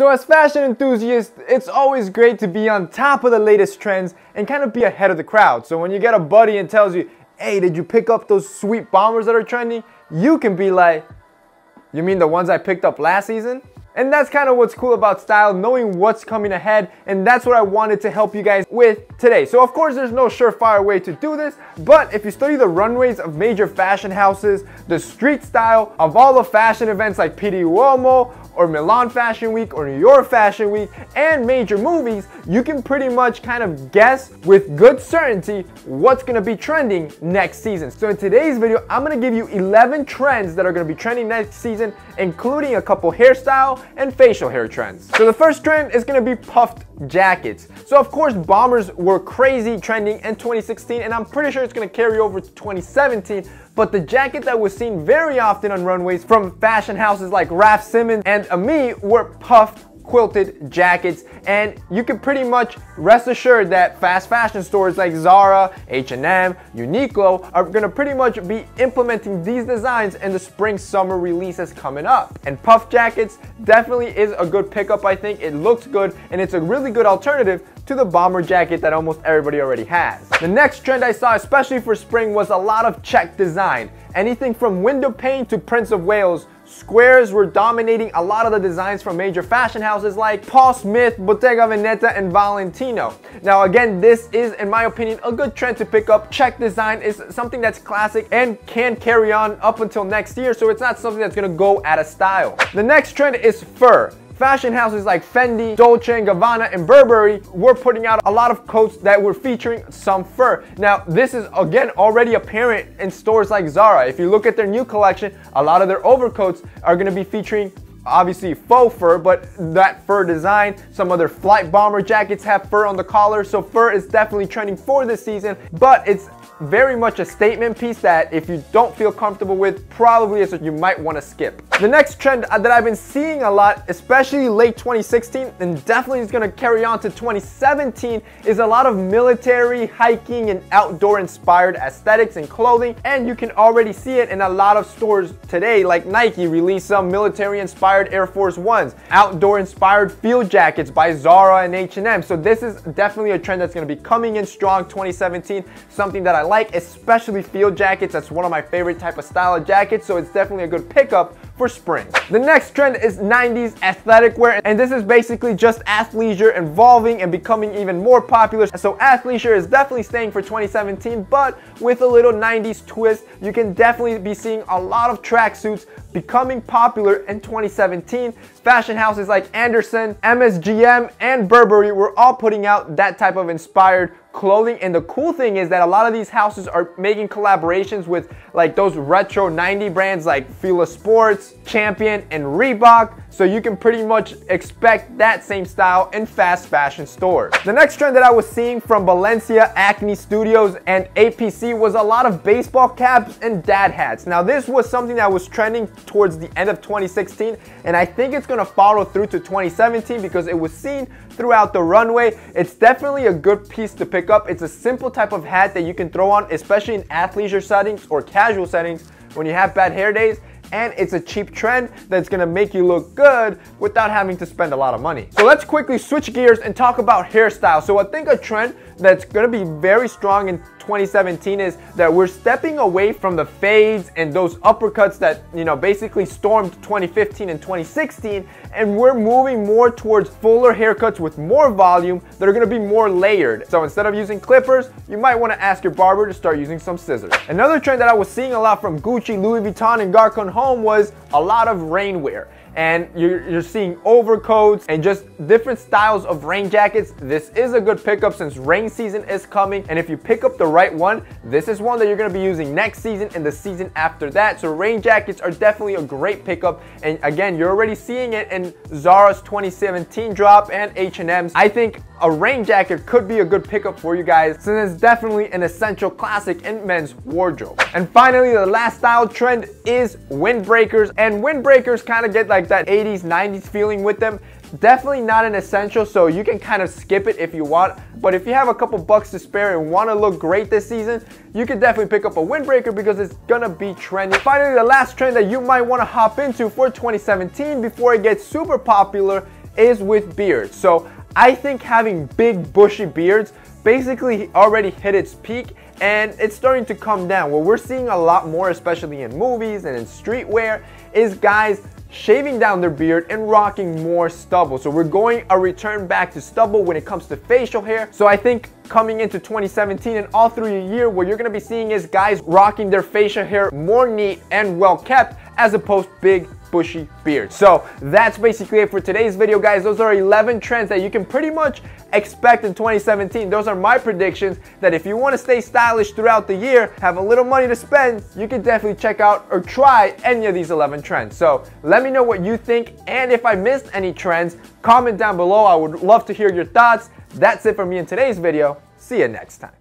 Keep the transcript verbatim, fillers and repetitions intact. So as fashion enthusiasts, it's always great to be on top of the latest trends and kind of be ahead of the crowd. So when you get a buddy and tells you, hey, did you pick up those sweet bombers that are trending? You can be like, you mean the ones I picked up last season? And that's kind of what's cool about style, knowing what's coming ahead, and that's what I wanted to help you guys with today. So of course there's no surefire way to do this, but if you study the runways of major fashion houses, the street style of all the fashion events like Pitti Uomo, or Milan Fashion Week, or New York Fashion Week, and major movies, you can pretty much kind of guess with good certainty what's gonna be trending next season. So in today's video, I'm gonna give you eleven trends that are gonna be trending next season, including a couple hairstyle and facial hair trends. So the first trend is gonna be puffed jackets. So of course, bombers were crazy trending in twenty sixteen, and I'm pretty sure it's gonna carry over to twenty seventeen, but the jacket that was seen very often on runways from fashion houses like Raf Simons and Ami were puffed quilted jackets, and you can pretty much rest assured that fast fashion stores like Zara, H and M, Uniqlo are gonna pretty much be implementing these designs in the spring summer releases coming up. And puff jackets definitely is a good pickup, I think. It looks good and it's a really good alternative to the bomber jacket that almost everybody already has. The next trend I saw, especially for spring, was a lot of check design. Anything from window pane to Prince of Wales, squares were dominating a lot of the designs from major fashion houses like Paul Smith, Bottega Veneta, and Valentino. Now again, this is, in my opinion, a good trend to pick up. Check design is something that's classic and can carry on up until next year, so it's not something that's gonna go out of style. The next trend is fur. Fashion houses like Fendi, Dolce and Gabbana, and Burberry were putting out a lot of coats that were featuring some fur. Now, this is again already apparent in stores like Zara. If you look at their new collection, a lot of their overcoats are gonna be featuring obviously faux fur, but that fur design. Some other flight bomber jackets have fur on the collar, so fur is definitely trending for this season, but it's very much a statement piece that if you don't feel comfortable with, probably is what you might want to skip. The next trend that I've been seeing a lot, especially late twenty sixteen, and definitely is going to carry on to twenty seventeen, is a lot of military, hiking, and outdoor-inspired aesthetics and clothing, and you can already see it in a lot of stores today, like Nike released some military-inspired Air Force Ones, outdoor-inspired field jackets by Zara and H and M, so this is definitely a trend that's going to be coming in strong twenty seventeen, something that I like, especially field jackets. That's one of my favorite type of style of jackets, so it's definitely a good pickup for spring. The next trend is nineties athletic wear, and this is basically just athleisure evolving and becoming even more popular. So athleisure is definitely staying for twenty seventeen, but with a little nineties twist, you can definitely be seeing a lot of tracksuits becoming popular in twenty seventeen. Fashion houses like Anderson, M S G M, and Burberry were all putting out that type of inspired clothing, and the cool thing is that a lot of these houses are making collaborations with like those retro nineties brands like Fila Sports, Champion, and Reebok, so you can pretty much expect that same style in fast fashion stores. The next trend that I was seeing from Balenciaga, Acne Studios, and A P C was a lot of baseball caps and dad hats. Now this was something that was trending towards the end of twenty sixteen, and I think it's gonna follow through to twenty seventeen because it was seen throughout the runway. It's definitely a good piece to pick up. It's a simple type of hat that you can throw on, especially in athleisure settings or casual settings when you have bad hair days, and it's a cheap trend that's gonna make you look good without having to spend a lot of money. So let's quickly switch gears and talk about hairstyle. So I think a trend that's gonna be very strong in twenty seventeen is that we're stepping away from the fades and those uppercuts that, you know, basically stormed twenty fifteen and twenty sixteen, and we're moving more towards fuller haircuts with more volume that are gonna be more layered. So instead of using clippers, you might wanna ask your barber to start using some scissors. Another trend that I was seeing a lot from Gucci, Louis Vuitton, and Garcon Home was a lot of rainwear. And you're, you're seeing overcoats and just different styles of rain jackets. This is a good pickup since rain season is coming, and if you pick up the right one, this is one that you're gonna be using next season and the season after that. So rain jackets are definitely a great pickup, and again, you're already seeing it in Zara's twenty seventeen drop and H and M's. I think a rain jacket could be a good pickup for you guys since it's definitely an essential classic in men's wardrobe. And finally, the last style trend is windbreakers, and windbreakers kind of get like that eighties, nineties feeling with them. Definitely not an essential, so you can kind of skip it if you want, but if you have a couple bucks to spare and want to look great this season, you can definitely pick up a windbreaker because it's gonna be trending. Finally, the last trend that you might want to hop into for twenty seventeen before it gets super popular is with beards. So I think having big bushy beards basically already hit its peak, and it's starting to come down. What we're seeing a lot more, especially in movies and in streetwear, is guys shaving down their beard and rocking more stubble. So we're going a return back to stubble when it comes to facial hair. So I think coming into twenty seventeen and all through the year, what you're gonna be seeing is guys rocking their facial hair more neat and well kept, as opposed to big bushy beard. So that's basically it for today's video, guys. Those are eleven trends that you can pretty much expect in twenty seventeen. Those are my predictions that if you want to stay stylish throughout the year, have a little money to spend, you can definitely check out or try any of these eleven trends. So let me know what you think, and if I missed any trends, comment down below. I would love to hear your thoughts. That's it for me in today's video. See you next time.